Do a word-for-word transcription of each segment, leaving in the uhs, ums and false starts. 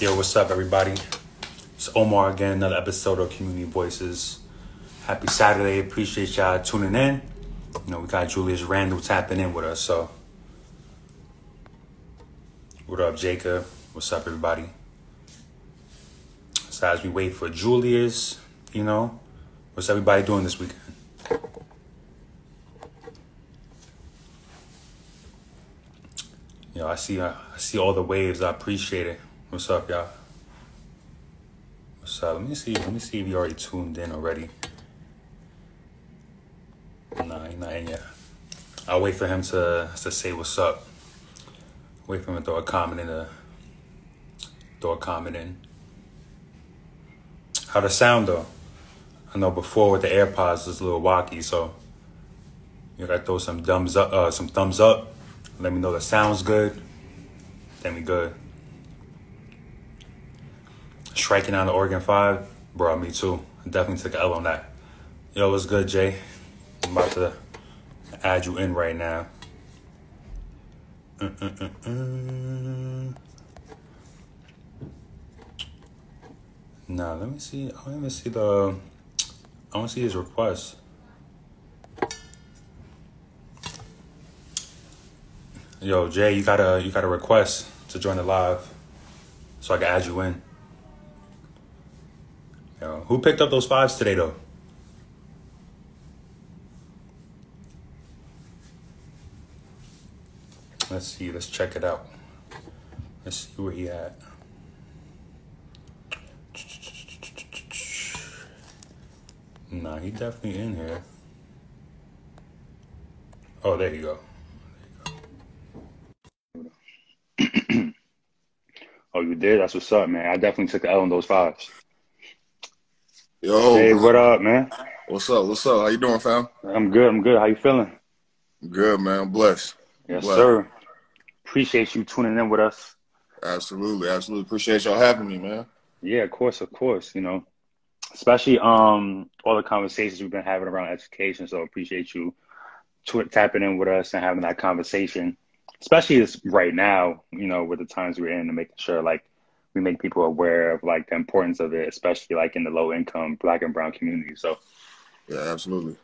Yo, what's up, everybody? It's Omar again, another episode of Community Voices. Happy Saturday. Appreciate y'all tuning in. You know, we got Julius Randle tapping in with us, so. What up, Jacob? What's up, everybody? So as we wait for Julius, you know, what's everybody doing this weekend? You know, I see, I see all the waves. I appreciate it. What's up, y'all? What's up? Let me see. Let me see if you already tuned in already. Nah, he's not in yet. I'll wait for him to to say what's up. Wait for him to throw a comment in. A, throw a comment in. How the sound though? I know before with the AirPods was a little wacky, so you gotta throw some thumbs up. Uh, some thumbs up. Let me know that sounds good. Then we good. Striking out the Oregon five, bro, me too. I definitely took an L on that. Yo, what's good, Jay? I'm about to add you in right now. Mm-mm-mm-mm. Nah, let me see. I don't even see the... I don't see his request. Yo, Jay, you got a you got a request to join the live, so I can add you in. Yo, who picked up those fives today, though? Let's see. Let's check it out. Let's see where he at. Nah, he definitely in here. Oh, there you go. Oh, you did? That's what's up, man. I definitely took the L on those fives. Yo. Hey, what up, man? What's up? What's up? How you doing, fam? I'm good. I'm good. How you feeling? Good, man. I'm blessed. Yes, blessed. Sir. Appreciate you tuning in with us. Absolutely. Absolutely. Appreciate y'all having me, man. Yeah, of course. Of course. You know, especially um, all the conversations we've been having around education. So appreciate you t- tapping in with us and having that conversation. Especially this right now, you know, with the times we're in, and making sure, like, we make people aware of, like, the importance of it, especially, like, in the low-income Black and Brown community. So, yeah, absolutely,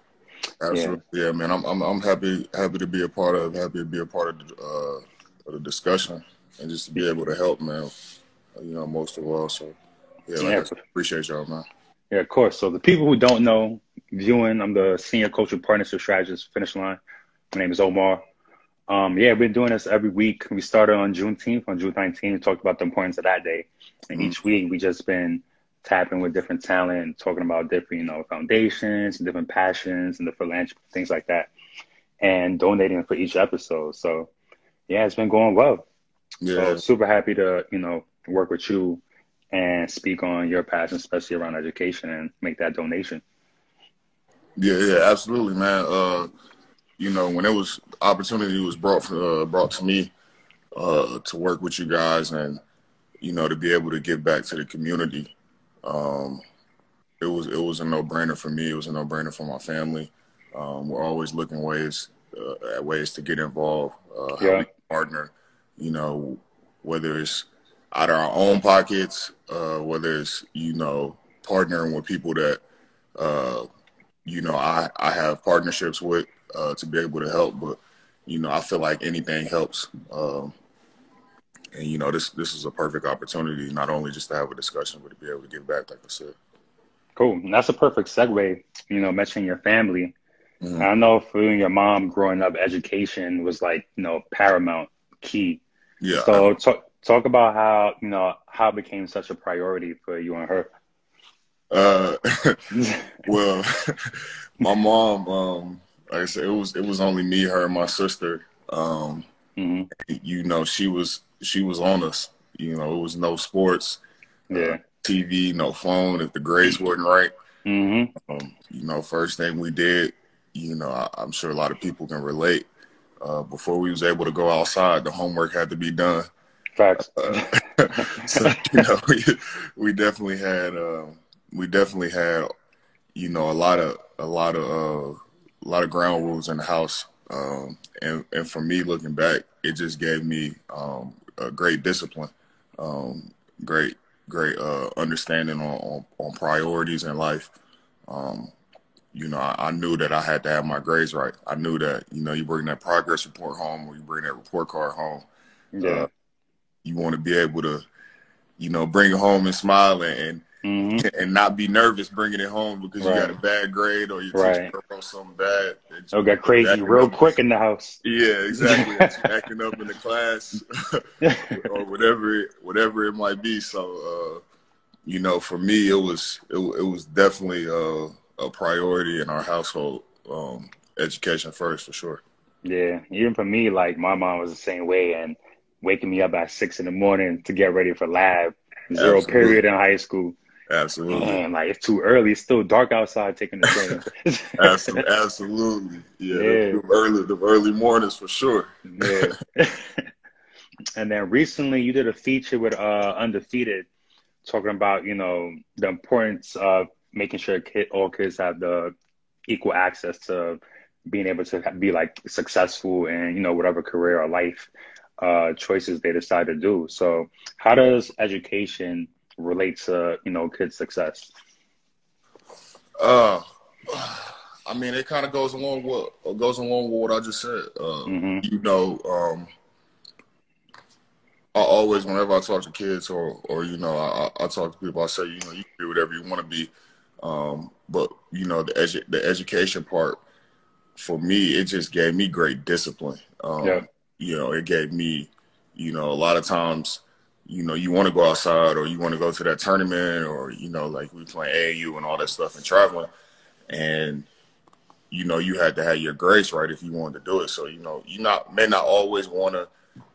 absolutely, yeah, yeah man. I'm, I'm, I'm happy, happy to be a part of, happy to be a part of the, uh, of the discussion, and just to be able to help, man. You know, most of all. So, yeah, like, yeah. I appreciate y'all, man. Yeah, of course. So, the people who don't know, viewing, I'm the senior cultural partnership strategist, Finish Line. My name is Omar. Um, yeah, we've been doing this every week. We started on Juneteenth, on June nineteenth, we talked about the importance of that day. And mm-hmm. each week, we just been tapping with different talent, talking about different, you know, foundations, different passions, and the philanthropy, things like that, and donating for each episode. So, yeah, it's been going well. Yeah. So, super happy to, you know, work with you and speak on your passion, especially around education, and make that donation. Yeah, yeah, absolutely, man. Uh... You know, when it was opportunity was brought for, uh, brought to me uh, to work with you guys, and you know, to be able to give back to the community, um, it was it was a no brainer for me. It was a no brainer for my family. Um, we're always looking ways uh, at ways to get involved, uh, yeah. how we partner. You know, whether it's out of our own pockets, uh, whether it's you know partnering with people that uh, you know I I have partnerships with. Uh, to be able to help, but you know, I feel like anything helps, um, and you know, this this is a perfect opportunity not only just to have a discussion, but to be able to give back, like I said. Cool, and that's a perfect segue. You know, mentioning your family. Mm-hmm. I know for you and your mom growing up, education was like you know paramount, key. Yeah. So I... talk talk about how you know how it became such a priority for you and her. Uh, well, my mom. Um, Like I said, it was it was only me, her, and my sister. Um, mm-hmm. You know, she was she was on us. You know, it was no sports, yeah, uh, T V, no phone. If the grades weren't right, mm-hmm. um, you know, first thing we did, you know, I, I'm sure a lot of people can relate. Uh, before we was able to go outside, the homework had to be done. Facts. Uh, so you know, we we definitely had uh, we definitely had you know a lot of a lot of. Uh, a lot of ground rules in the house. Um, and, and for me, looking back, it just gave me um, a great discipline. Um, great, great uh, understanding on, on, on priorities in life. Um, you know, I, I knew that I had to have my grades right. I knew that, you know, you bring that progress report home or you bring that report card home. Yeah. Uh, you want to be able to, you know, bring it home and smile and, mm-hmm. and not be nervous bringing it home because right. you got a bad grade or your teacher wrote right. something bad. Oh, got crazy real up. quick in the house. Yeah, exactly. Acting up in the class or whatever, it, whatever it might be. So, uh, you know, for me, it was it, it was definitely uh, a priority in our household. Um, education first, for sure. Yeah, even for me, like my mom was the same way, and waking me up at six in the morning to get ready for lab. Zero Absolutely. period in high school. Absolutely. Man, like, it's too early. It's still dark outside taking the train. Absolutely. Absolutely. Yeah. yeah. The early, the early mornings for sure. Yeah. And then recently you did a feature with uh, Undefeated talking about, you know, the importance of making sure kid, all kids have the equal access to being able to be, like, successful in, you know, whatever career or life uh, choices they decide to do. So how does education relate to, you know, kids' success? Uh, I mean, it kind of goes along with goes along with what I just said. Uh, mm-hmm. You know, um, I always, whenever I talk to kids or or you know, I, I talk to people, I say, you know, you can be whatever you want to be, um, but you know, the edu the education part for me, it just gave me great discipline. Um, yeah. You know, it gave me, you know, a lot of times, you know, you want to go outside or you want to go to that tournament or, you know, like we play A A U and all that stuff and traveling. And, you know, you had to have your grades right if you wanted to do it. So, you know, you not may not always want to,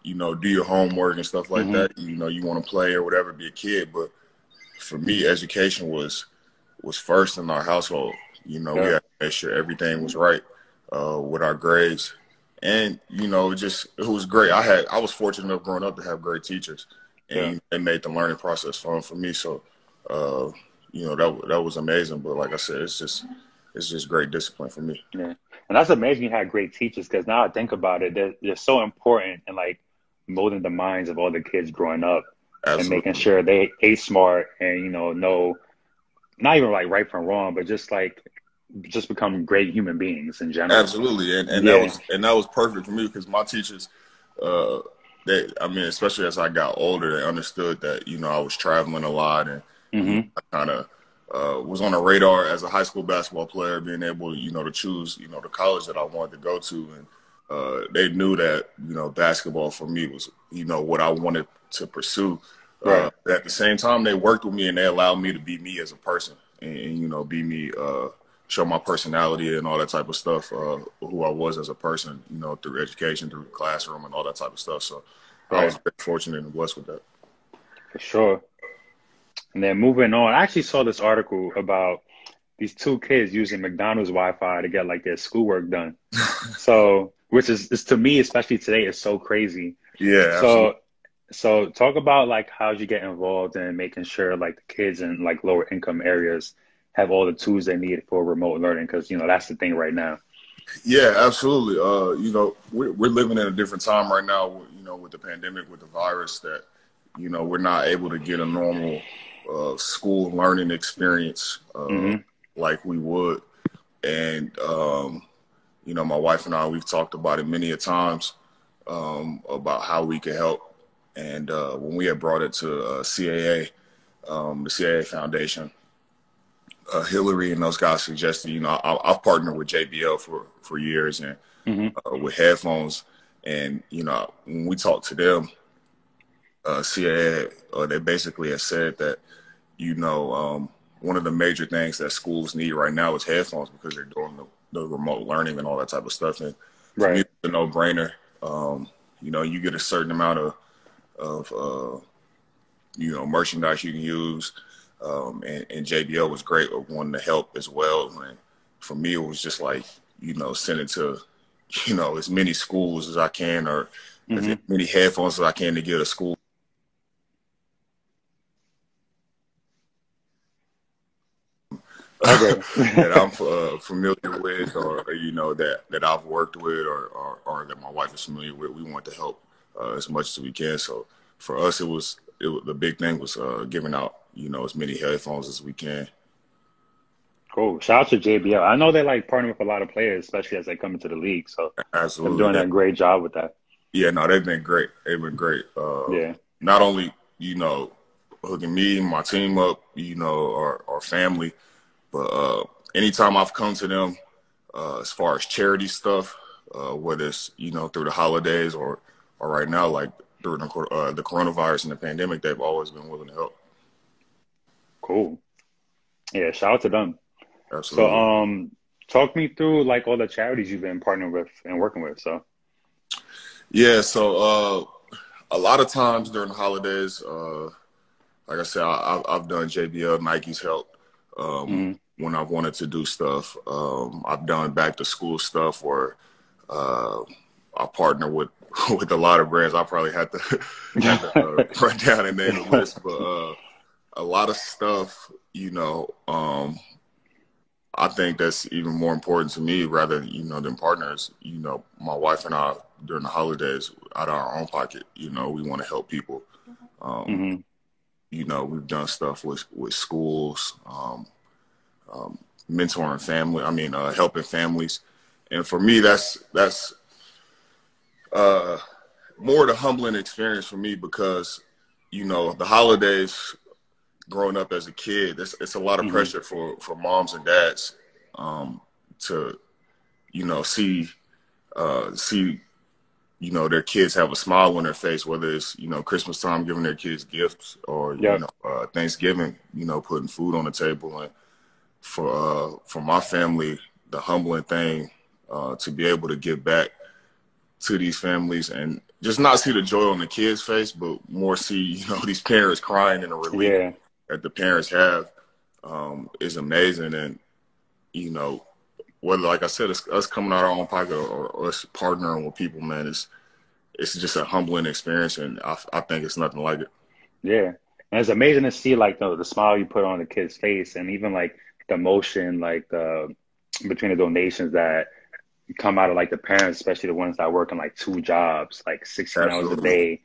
you know, do your homework and stuff like mm-hmm. that. You know, you want to play or whatever, be a kid. But for me, education was was first in our household. You know, yeah. we had to make sure everything was right uh, with our grades. And, you know, it just it was great. I had I was fortunate enough growing up to have great teachers. And yeah. it made the learning process fun for me. So, uh, you know, that that was amazing. But like I said, it's just it's just great discipline for me. Yeah. And that's amazing you had great teachers, because now I think about it, they're, they're so important in, like, molding the minds of all the kids growing up. Absolutely. And making sure they ate smart and, you know, know not even, like, right from wrong, but just, like, just become great human beings in general. Absolutely. And, and, yeah. that, was, and that was perfect for me because my teachers uh, – They, I mean, especially as I got older, they understood that, you know, I was traveling a lot and mm-hmm. I kind of uh, was on the radar as a high school basketball player, being able, you know, to choose, you know, the college that I wanted to go to. And uh, they knew that, you know, basketball for me was, you know, what I wanted to pursue. Right. Uh, at the same time, they worked with me and they allowed me to be me as a person and, and you know, be me, uh, show my personality and all that type of stuff, uh, who I was as a person, you know, through education, through the classroom and all that type of stuff. So right. I was very fortunate and blessed with that. For sure. And then moving on, I actually saw this article about these two kids using McDonald's Wi-Fi to get, like, their schoolwork done. So, which is, is, to me, especially today, is so crazy. Yeah. So, absolutely. So talk about, like, how you get involved in making sure, like, the kids in, like, lower income areas have all the tools they need for remote learning, because, you know, that's the thing right now. Yeah, absolutely. Uh, you know, we're, we're living in a different time right now, you know, with the pandemic, with the virus, that, you know, we're not able to get a normal uh, school learning experience uh, mm-hmm. like we would. And, um, you know, my wife and I, we've talked about it many a times um, about how we could help. And uh, when we had brought it to uh, C A A, um, the C A A Foundation, Uh, Hillary and those guys suggested, you know, I, I've partnered with J B L for, for years and mm-hmm. uh, with headphones. And, you know, when we talked to them, uh, C A A, uh, they basically have said that, you know, um, one of the major things that schools need right now is headphones because they're doing the, the remote learning and all that type of stuff. And right. for me, it's a no-brainer. Um, you know, you get a certain amount of, of uh, you know, merchandise you can use. Um, and, and J B L was great with wanting to help as well. And for me, it was just like, you know, send it to, you know, as many schools as I can or mm-hmm. as many headphones as I can to get a school. Okay. that I'm uh, familiar with or, you know, that, that I've worked with or, or, or that my wife is familiar with. We want to help uh, as much as we can. So for us, it was, it, the big thing was uh, giving out, you know, as many headphones as we can. Cool. Shout out to J B L. I know they like partnering with a lot of players, especially as they come into the league. So absolutely, they're doing that, a great job with that. Yeah, no, they've been great. They've been great. Uh, yeah. Not only, you know, hooking me and my team up, you know, our, our family, but uh, anytime I've come to them, uh, as far as charity stuff, uh, whether it's, you know, through the holidays or, or right now, like through the, uh, the coronavirus and the pandemic, they've always been willing to help. Cool. Yeah, shout out to them. Absolutely. So, um, talk me through like all the charities you've been partnering with and working with. So, yeah, so uh, a lot of times during the holidays, uh, like I said, I, I've done J B L, Nike's help um, mm-hmm. when I've wanted to do stuff. Um, I've done back to school stuff, or uh, I partner with with a lot of brands. I probably have to, have to uh, run down and name the list, but uh, a lot of stuff, you know. Um, I think that's even more important to me rather, you know, than partners. You know, my wife and I, during the holidays, out of our own pocket, you know, we want to help people. Um, mm-hmm. You know, we've done stuff with, with schools, um, um, mentoring family, I mean, uh, helping families. And for me, that's, that's uh, more the humbling experience for me because, you know, the holidays, growing up as a kid, it's, it's a lot of mm-hmm. pressure for, for moms and dads um, to, you know, see, uh, see, you know, their kids have a smile on their face, whether it's, you know, Christmas time, giving their kids gifts, or, yeah. you know, uh, Thanksgiving, you know, putting food on the table. And for, uh, for my family, the humbling thing uh, to be able to give back to these families and just not see the joy on the kids' face, but more see, you know, these parents crying in a relief. Yeah. that the parents have um, is amazing. And, you know, whether, like I said, it's us coming out of our own pocket or, or us partnering with people, man, it's, it's just a humbling experience. And I, I think it's nothing like it. Yeah. And it's amazing to see, like, the, the smile you put on the kid's face and even, like, the emotion, like, the, between the donations that come out of, like, the parents, especially the ones that work in, like, two jobs, like, sixteen Absolutely. Hours a day,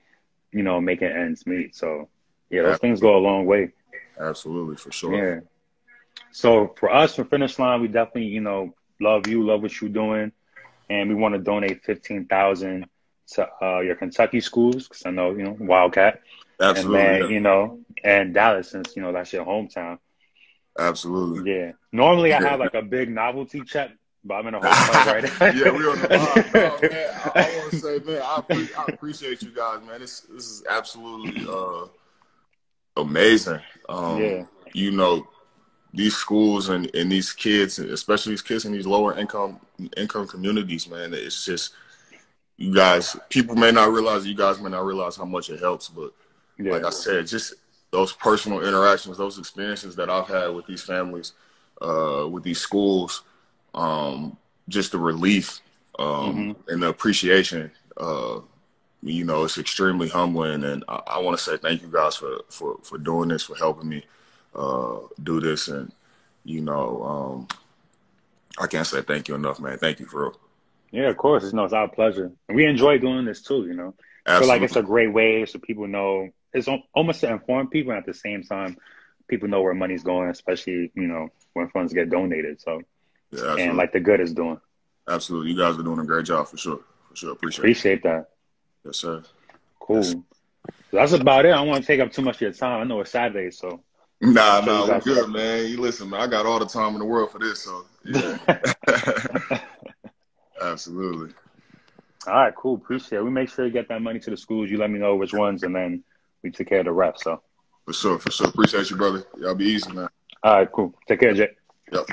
you know, making ends meet. So, yeah, those Absolutely. Things go a long way. Absolutely, for sure. Yeah. So for us, for Finish Line, we definitely, you know, love you, love what you're doing, and we want to donate fifteen thousand to uh, your Kentucky schools because I know, you know, Wildcat. Absolutely. And then, yeah. you know, and Dallas, since you know that's your hometown. Absolutely. Yeah. Normally, I have like a big novelty check, but I'm in a hotel right now. Yeah, we're on the vibe. No, man, I, I want to say, man, I, pre- I appreciate you guys, man. This this is absolutely. Uh, Amazing. Um, yeah. You know, these schools and, and these kids, especially these kids in these lower income income communities, man, it's just, you guys, people may not realize, you guys may not realize how much it helps. But yeah. like I said, just those personal interactions, those experiences that I've had with these families, uh, with these schools, um, just the relief um, mm-hmm. and the appreciation, uh you know, it's extremely humbling, and I, I want to say thank you guys for, for, for doing this, for helping me uh, do this, and, you know, um, I can't say thank you enough, man. Thank you for real. Yeah, of course. You know, it's our pleasure. And we enjoy doing this, too, you know. Absolutely. So, like, it's a great way so people know. It's almost to inform people, and at the same time, people know where money's going, especially, you know, when funds get donated. So, yeah, and, like, the good is doing. Absolutely. You guys are doing a great job, for sure. For sure. Appreciate, Appreciate that. Yes, sir. Cool. Yes. That's about it. I don't want to take up too much of your time. I know it's Saturday, so. Nah, nah, we're good, time. Man. You listen, man, I got all the time in the world for this, so, yeah. Absolutely. All right, cool. Appreciate it. We make sure you get that money to the schools. You let me know which ones, and then we take care of the rest, so. For sure, for sure. Appreciate you, brother. Y'all be easy, man. All right, cool. Take care, Jay. Yep.